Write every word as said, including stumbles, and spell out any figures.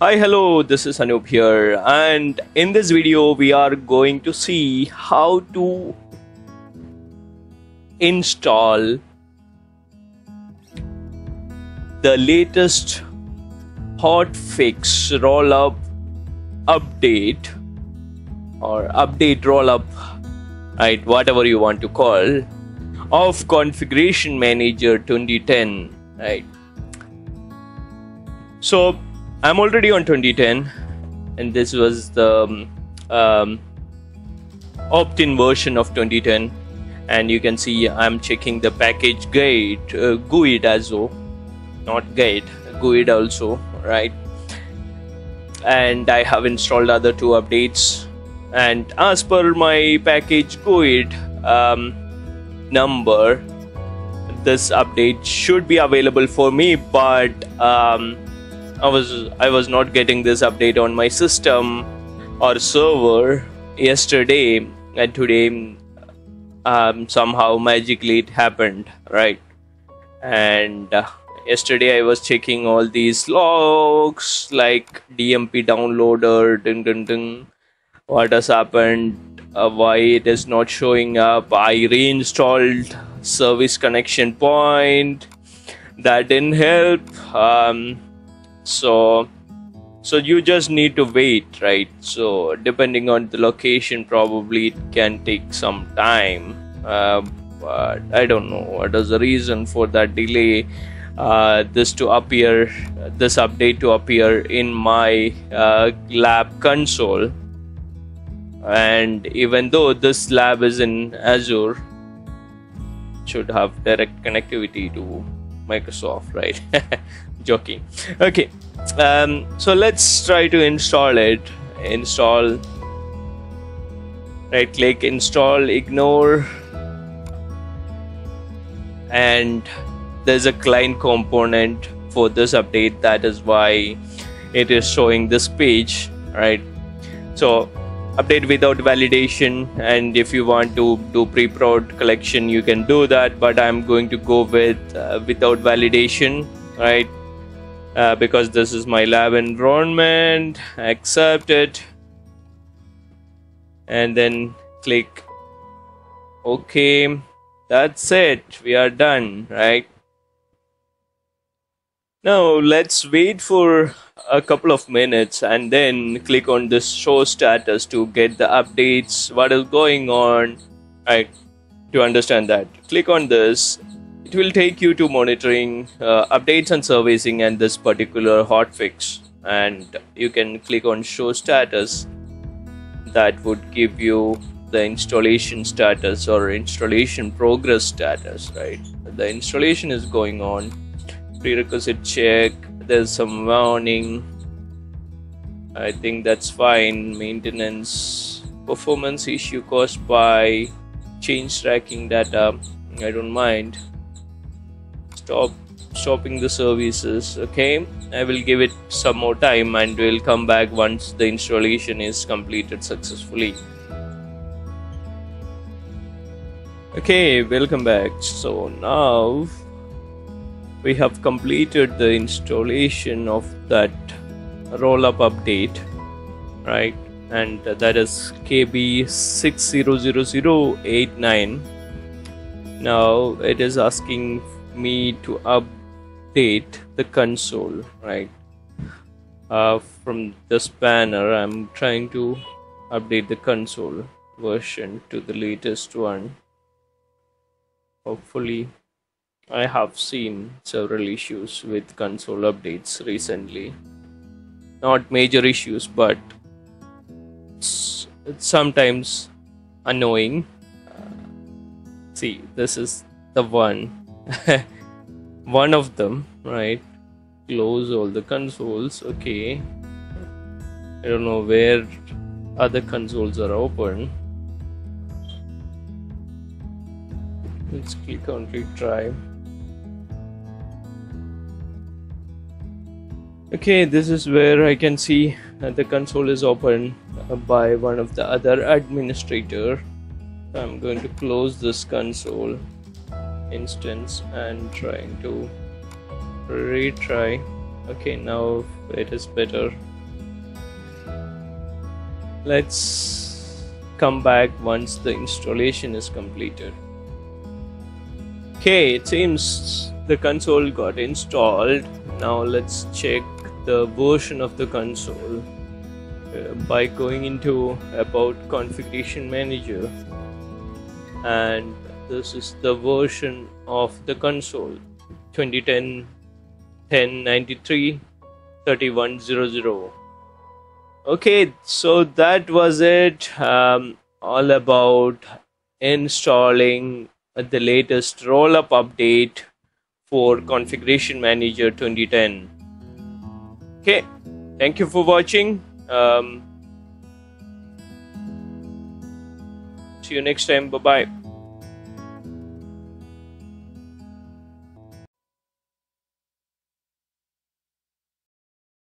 Hi, hello, this is Anup here, and in this video we are going to see how to install the latest hotfix rollup update or update rollup, right, whatever you want to call, of Configuration Manager twenty ten, right? So I'm already on twenty ten, and this was the um, opt-in version of twenty ten, and you can see I'm checking the package guide, uh, GUID as well, not guide, GUID also, right? And I have installed other two updates, and as per my package GUID um, number, this update should be available for me, but um, I was I was not getting this update on my system or server yesterday, and today um, somehow magically it happened, right? And uh, yesterday I was checking all these logs like D M P downloader, ding ding ding, what has happened, uh, why it is not showing up. I reinstalled service connection point, that didn't help. Um, so so you just need to wait, right? So depending on the location, probably it can take some time, uh, but I don't know what is the reason for that delay, uh, this to appear this update to appear in my uh, lab console. And even though this lab is in Azure, it should have direct connectivity to Microsoft, right? Joking. Okay, um, so let's try to install it. Install, right click, install, ignore, and there's a client component for this update, that is why it is showing this page, right? So update without validation, and if you want to do pre-prod collection you can do that, but I'm going to go with uh, without validation, right? Uh, because this is my lab environment. Accept it, and then click OK. That's it, we are done, right? Now let's wait for a couple of minutes and then click on this show status to get the updates, what is going on, right? To understand that, click on this. It will take you to monitoring, uh, updates and servicing, and this particular hotfix, and you can click on show status. That would give you the installation status or installation progress status, right? The installation is going on, prerequisite check, there's some warning, I think that's fine. Maintenance, performance issue caused by change tracking data, I don't mind. Stop stopping the services. Okay, I will give it some more time, and we'll come back once the installation is completed successfully. Okay, welcome back. So now we have completed the installation of that rollup update, right? And that is K B six zero zero zero eight nine. Now it is asking me to update the console, right? Uh, from this banner, I'm trying to update the console version to the latest one. Hopefully. I have seen several issues with console updates recently, not major issues, but it's, it's sometimes annoying. Uh, see, this is the one one of them, right? Close all the consoles. Okay, I don't know where other consoles are open. Let's click on retry. Okay, this is where I can see that the console is opened by one of the other administrator. I'm going to close this console instance and trying to retry. Okay, now it is better. Let's come back once the installation is completed. Okay, it seems the console got installed. Now let's check the version of the console uh, by going into about Configuration Manager, and this is the version of the console, twenty ten, ten ninety-three, thirty-one hundred. Okay, so that was it, um, all about installing the latest rollup update for Configuration Manager twenty ten. Okay, thank you for watching. Um, see you next time. Bye bye.